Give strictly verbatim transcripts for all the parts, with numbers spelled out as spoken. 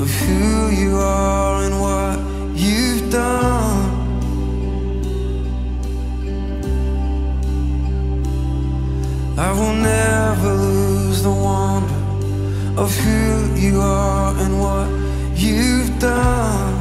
of who you are and what you've done. I will never lose the wonder of who you are and what you've done.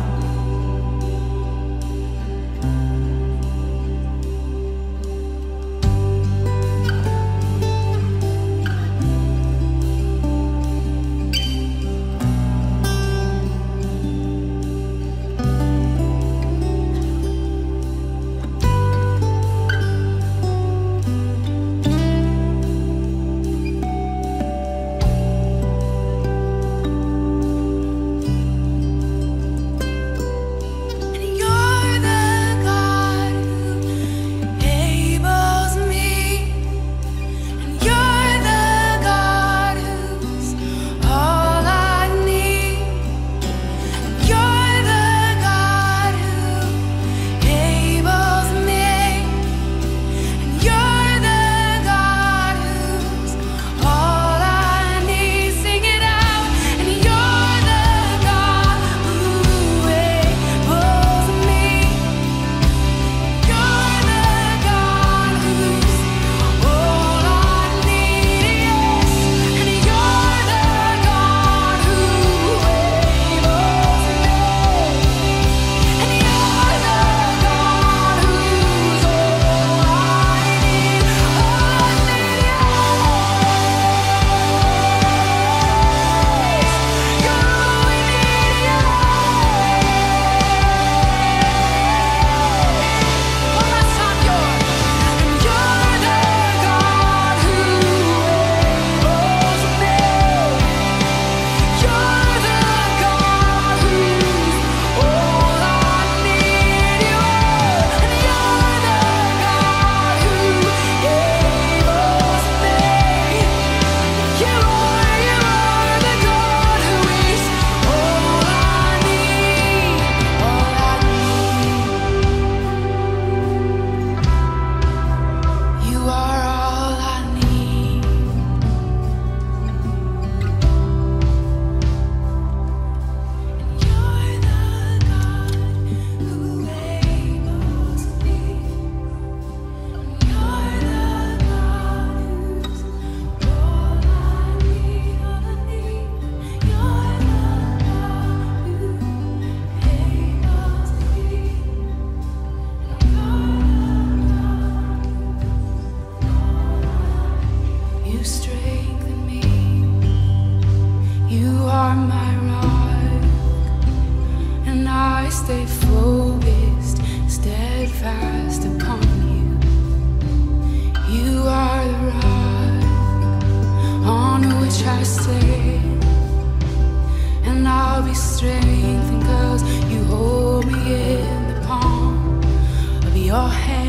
Your hand.